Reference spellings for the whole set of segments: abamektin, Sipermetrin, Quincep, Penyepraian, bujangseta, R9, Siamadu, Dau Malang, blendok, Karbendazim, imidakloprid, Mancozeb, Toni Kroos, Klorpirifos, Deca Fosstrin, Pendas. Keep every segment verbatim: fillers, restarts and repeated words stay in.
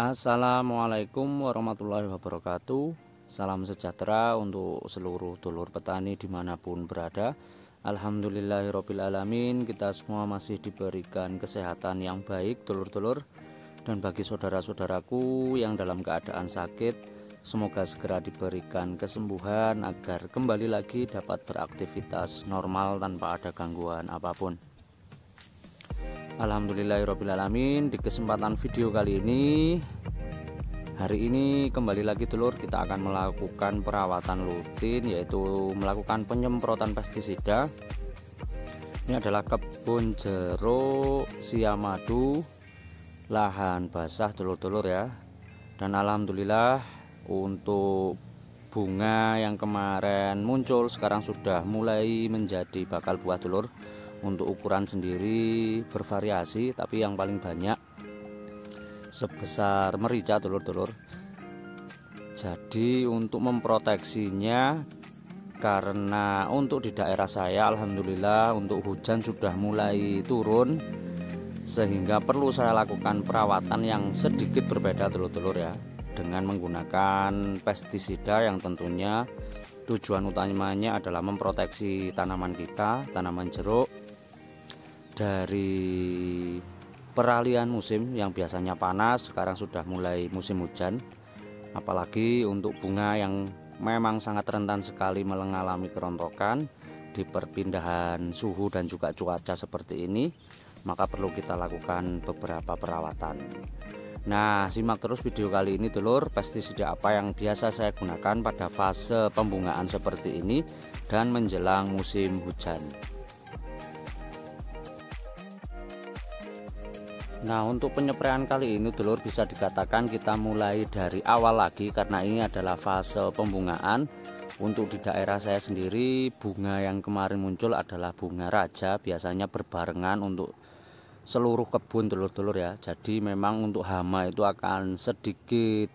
Assalamualaikum warahmatullahi wabarakatuh. Salam sejahtera untuk seluruh dulur petani dimanapun berada. Alhamdulillahirobbilalamin, kita semua masih diberikan kesehatan yang baik dulur-dulur. Dan bagi saudara-saudaraku yang dalam keadaan sakit, semoga segera diberikan kesembuhan agar kembali lagi dapat beraktivitas normal tanpa ada gangguan apapun. Alhamdulillahirobbilalamin, di kesempatan video kali ini, hari ini kembali lagi telur kita akan melakukan perawatan rutin, yaitu melakukan penyemprotan pestisida. Ini adalah kebun jeruk siamadu lahan basah telur-telur ya. Dan alhamdulillah untuk bunga yang kemarin muncul sekarang sudah mulai menjadi bakal buah telur. Untuk ukuran sendiri bervariasi, tapi yang paling banyak sebesar merica telur-telur. Jadi untuk memproteksinya, karena untuk di daerah saya alhamdulillah untuk hujan sudah mulai turun, sehingga perlu saya lakukan perawatan yang sedikit berbeda telur-telur ya, dengan menggunakan pestisida yang tentunya tujuan utamanya adalah memproteksi tanaman kita, tanaman jeruk, dari peralihan musim yang biasanya panas sekarang sudah mulai musim hujan. Apalagi untuk bunga yang memang sangat rentan sekali mengalami kerontokan di perpindahan suhu dan juga cuaca seperti ini, maka perlu kita lakukan beberapa perawatan. Nah, simak terus video kali ini dulur, pestisida apa yang biasa saya gunakan pada fase pembungaan seperti ini dan menjelang musim hujan. Nah, untuk penyepraian kali ini dulur bisa dikatakan kita mulai dari awal lagi, karena ini adalah fase pembungaan. Untuk di daerah saya sendiri, bunga yang kemarin muncul adalah bunga raja, biasanya berbarengan untuk seluruh kebun dulur-dulur ya. Jadi memang untuk hama itu akan sedikit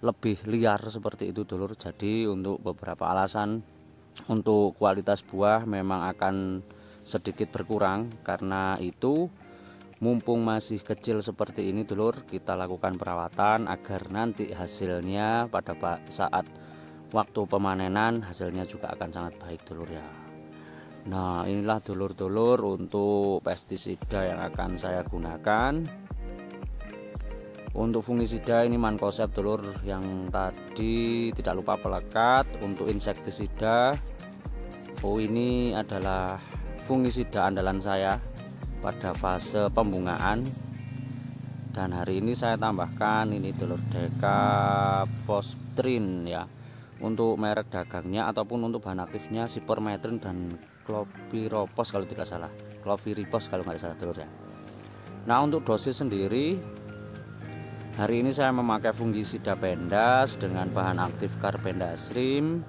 lebih liar seperti itu dulur. Jadi untuk beberapa alasan, untuk kualitas buah memang akan sedikit berkurang. Karena itu mumpung masih kecil seperti ini dulur, kita lakukan perawatan agar nanti hasilnya pada saat waktu pemanenan hasilnya juga akan sangat baik dulur ya. Nah, inilah dulur-dulur untuk pestisida yang akan saya gunakan. Untuk fungisida ini Mancozeb dulur yang tadi tidak lupa pelekat. Untuk insektisida, oh ini adalah fungisida andalan saya pada fase pembungaan. Dan hari ini saya tambahkan ini telur Deca Fosstrin ya. Untuk merek dagangnya ataupun untuk bahan aktifnya Sipermetrin dan Klorpirifos kalau tidak salah, Klorpirifos kalau nggak salah telur ya. Nah, untuk dosis sendiri hari ini saya memakai fungisida Pendas dengan bahan aktif Karbendazim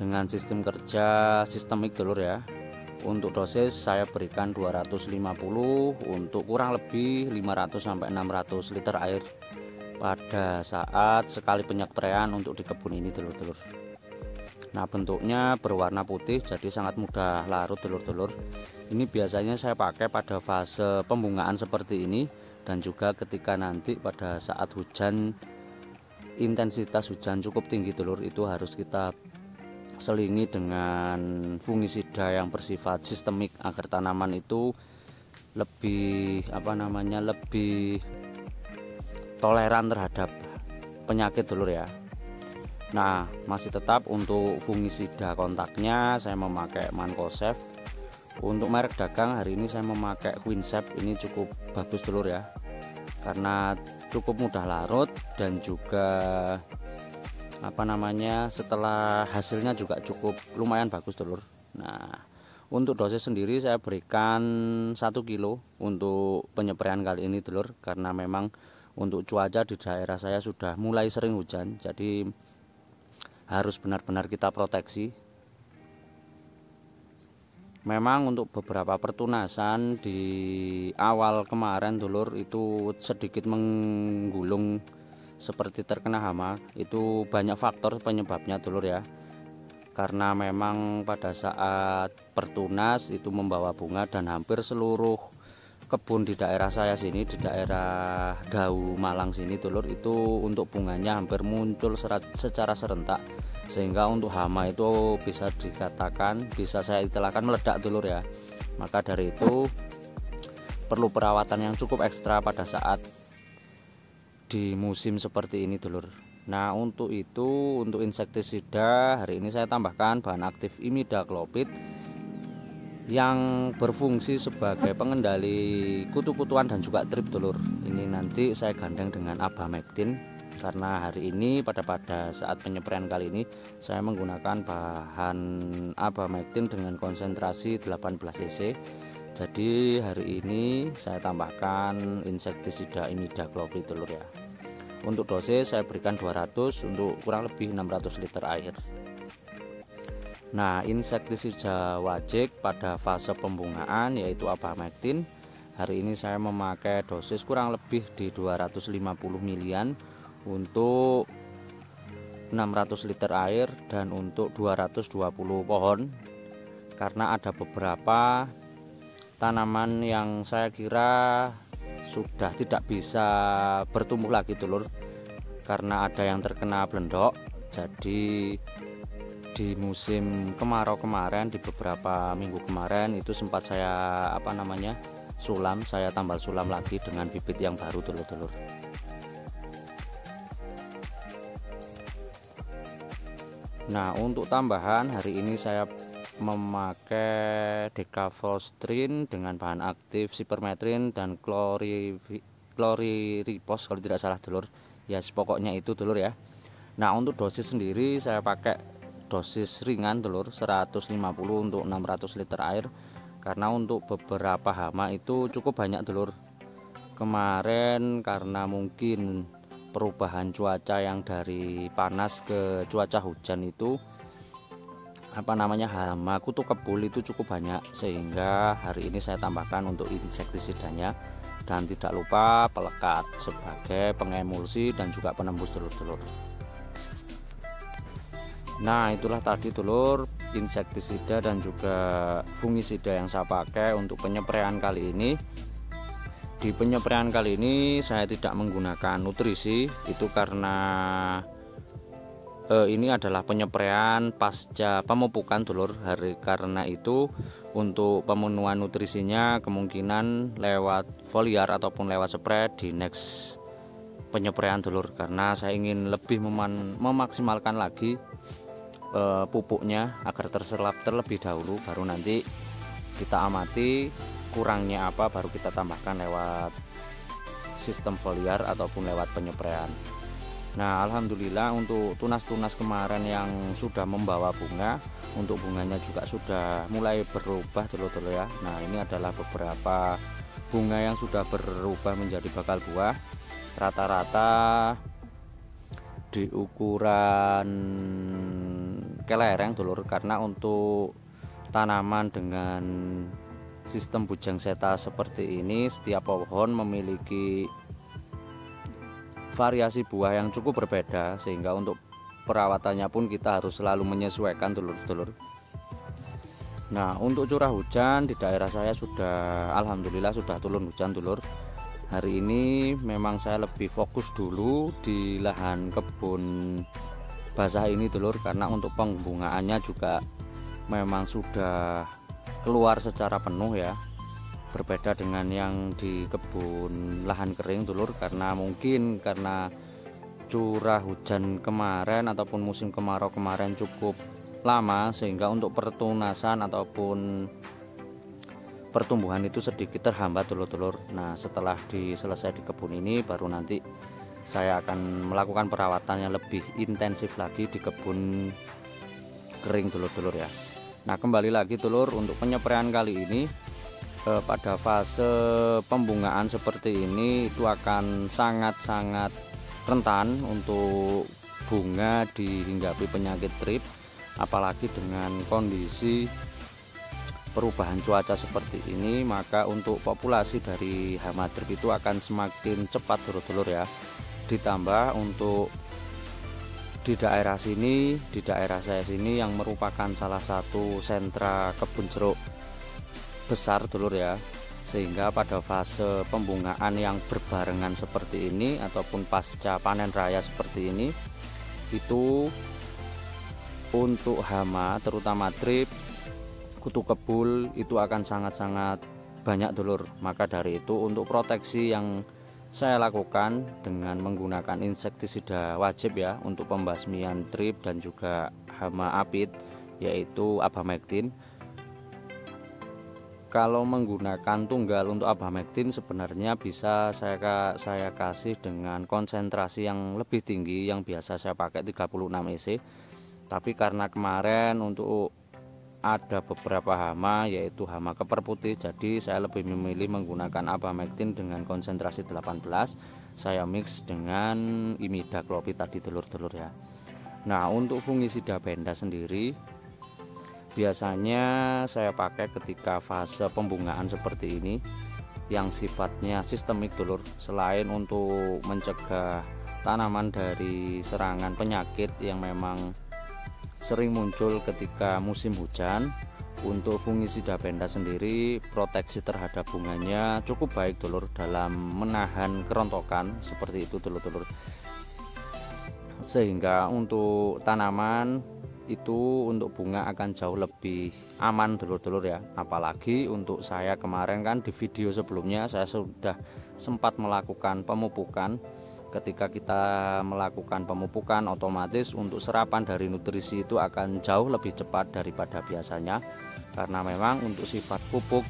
dengan sistem kerja sistemik telur ya. Untuk dosis saya berikan dua ratus lima puluh untuk kurang lebih lima ratus sampai enam ratus liter air pada saat sekali penyepraian untuk di kebun ini telur-telur. Nah, bentuknya berwarna putih jadi sangat mudah larut telur-telur. Ini biasanya saya pakai pada fase pembungaan seperti ini dan juga ketika nanti pada saat hujan, intensitas hujan cukup tinggi telur, itu harus kita selingi dengan fungisida yang bersifat sistemik agar tanaman itu lebih apa namanya lebih toleran terhadap penyakit dulur ya. Nah, masih tetap untuk fungisida kontaknya saya memakai Mancozeb. Untuk merek dagang hari ini saya memakai Quincep, ini cukup bagus dulur ya, karena cukup mudah larut dan juga apa namanya setelah hasilnya juga cukup lumayan bagus telur. Nah, untuk dosis sendiri saya berikan satu kilo untuk penyepraian kali ini telur, karena memang untuk cuaca di daerah saya sudah mulai sering hujan, jadi harus benar-benar kita proteksi. Memang untuk beberapa pertunasan di awal kemarin telur itu sedikit menggulung seperti terkena hama, itu banyak faktor penyebabnya dulur ya, karena memang pada saat pertunas itu membawa bunga dan hampir seluruh kebun di daerah saya sini, di daerah Dau Malang sini, dulur, itu untuk bunganya hampir muncul secara serentak, sehingga untuk hama itu bisa dikatakan, bisa saya istilahkan meledak, dulur ya. Maka dari itu perlu perawatan yang cukup ekstra pada saat di musim seperti ini, dulur. Nah, untuk itu, untuk insektisida hari ini saya tambahkan bahan aktif imidakloprid yang berfungsi sebagai pengendali kutu-kutuan dan juga trip, dulur. Ini nanti saya gandeng dengan abamektin, karena hari ini pada pada saat penyepraian kali ini saya menggunakan bahan abamektin dengan konsentrasi delapan belas cc. Jadi hari ini saya tambahkan insektisida imidakloprid, dulur ya. Untuk dosis saya berikan dua ratus untuk kurang lebih enam ratus liter air. Nah, insektisida wajib pada fase pembungaan yaitu abamektin. Hari ini saya memakai dosis kurang lebih di dua ratus lima puluh milian untuk enam ratus liter air dan untuk dua ratus dua puluh pohon. Karena ada beberapa tanaman yang saya kira sudah tidak bisa bertumbuh lagi, dulur, karena ada yang terkena blendok. Jadi di musim kemarau kemarin, di beberapa minggu kemarin itu sempat saya apa namanya sulam, saya tambal sulam lagi dengan bibit yang baru, dulur-dulur. Nah, untuk tambahan hari ini saya memakai Deca Fosstrin dengan bahan aktif Sipermetrin dan Klorpirifos kalau tidak salah, dulur. Ya, pokoknya itu, dulur ya. Nah, untuk dosis sendiri saya pakai dosis ringan, dulur, seratus lima puluh untuk enam ratus liter air, karena untuk beberapa hama itu cukup banyak, dulur. Kemarin karena mungkin perubahan cuaca yang dari panas ke cuaca hujan itu apa namanya hama kutu kebul itu cukup banyak, sehingga hari ini saya tambahkan untuk insektisidanya dan tidak lupa pelekat sebagai pengemulsi dan juga penembus, dulur-dulur. Nah, itulah tadi, dulur, insektisida dan juga fungisida yang saya pakai untuk penyepraian kali ini. Di penyepraian kali ini saya tidak menggunakan nutrisi, itu karena ini adalah penyepraian pasca pemupukan, dulur. Hari karena itu untuk pemenuhan nutrisinya kemungkinan lewat foliar ataupun lewat spray di next penyepraian, dulur, karena saya ingin lebih meman, memaksimalkan lagi uh, pupuknya agar terserap terlebih dahulu, baru nanti kita amati kurangnya apa, baru kita tambahkan lewat sistem foliar ataupun lewat penyepraian. Nah, alhamdulillah untuk tunas-tunas kemarin yang sudah membawa bunga, untuk bunganya juga sudah mulai berubah, dulu-dulu ya. Nah, ini adalah beberapa bunga yang sudah berubah menjadi bakal buah. Rata-rata di ukuran kelereng, dulur, karena untuk tanaman dengan sistem bujang seta seperti ini setiap pohon memiliki variasi buah yang cukup berbeda, sehingga untuk perawatannya pun kita harus selalu menyesuaikan, dulur-dulur. Nah, untuk curah hujan di daerah saya sudah alhamdulillah sudah turun hujan, dulur. Hari ini memang saya lebih fokus dulu di lahan kebun basah ini, dulur, karena untuk pembungaannya juga memang sudah keluar secara penuh ya. Berbeda dengan yang di kebun lahan kering, dulur, karena mungkin karena curah hujan kemarin ataupun musim kemarau kemarin cukup lama, sehingga untuk pertunasan ataupun pertumbuhan itu sedikit terhambat, dulur-dulur. Nah, setelah diselesai di kebun ini baru nanti saya akan melakukan perawatannya lebih intensif lagi di kebun kering, dulur-dulur ya. Nah, kembali lagi, dulur, untuk penyepraian kali ini pada fase pembungaan seperti ini itu akan sangat-sangat rentan untuk bunga dihinggapi penyakit trip, apalagi dengan kondisi perubahan cuaca seperti ini. Maka untuk populasi dari hama trip itu akan semakin cepat, dulur-dulur ya. Ditambah untuk di daerah sini, di daerah saya sini yang merupakan salah satu sentra kebun jeruk besar, dulur ya, sehingga pada fase pembungaan yang berbarengan seperti ini ataupun pasca panen raya seperti ini, itu untuk hama terutama trip, kutu kebul itu akan sangat-sangat banyak dulur. Maka dari itu untuk proteksi yang saya lakukan dengan menggunakan insektisida wajib ya untuk pembasmian trip dan juga hama apit, yaitu abamektin. Kalau menggunakan tunggal untuk abamektin sebenarnya bisa saya saya kasih dengan konsentrasi yang lebih tinggi yang biasa saya pakai tiga puluh enam E C. Tapi karena kemarin untuk ada beberapa hama yaitu hama keperputih, jadi saya lebih memilih menggunakan abamektin dengan konsentrasi delapan belas. Saya mix dengan imidakloprid tadi telur-telur ya. Nah, untuk fungisida Pendas sendiri biasanya saya pakai ketika fase pembungaan seperti ini yang sifatnya sistemik dulur. Selain untuk mencegah tanaman dari serangan penyakit yang memang sering muncul ketika musim hujan, untuk fungisida Pendas sendiri proteksi terhadap bunganya cukup baik dulur dalam menahan kerontokan seperti itu dulur-dulur. Sehingga untuk tanaman itu untuk bunga akan jauh lebih aman dulur-dulur ya. Apalagi untuk saya kemarin kan di video sebelumnya saya sudah sempat melakukan pemupukan. Ketika kita melakukan pemupukan otomatis untuk serapan dari nutrisi itu akan jauh lebih cepat daripada biasanya, karena memang untuk sifat pupuk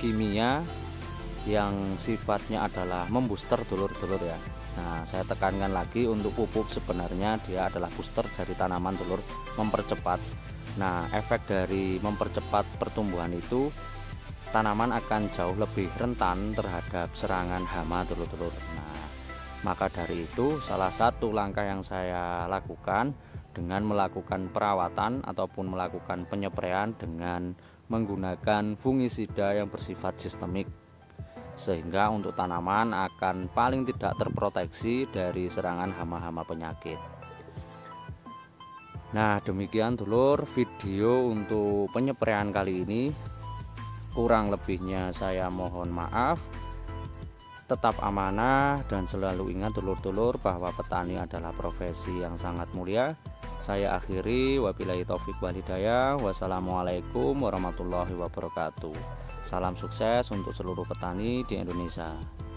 kimia yang sifatnya adalah membooster dulur-dulur ya. Nah, saya tekankan lagi untuk pupuk sebenarnya dia adalah booster dari tanaman telur, mempercepat. Nah, efek dari mempercepat pertumbuhan itu tanaman akan jauh lebih rentan terhadap serangan hama telur-telur. Nah, maka dari itu salah satu langkah yang saya lakukan dengan melakukan perawatan ataupun melakukan penyepraian dengan menggunakan fungisida yang bersifat sistemik, sehingga untuk tanaman akan paling tidak terproteksi dari serangan hama-hama penyakit. Nah, demikian dulur video untuk penyepraian kali ini. Kurang lebihnya saya mohon maaf. Tetap amanah dan selalu ingat dulur-dulur bahwa petani adalah profesi yang sangat mulia. Saya akhiri, wabillahi taufik wal hidayah. Wassalamualaikum warahmatullahi wabarakatuh. Salam sukses untuk seluruh petani di Indonesia.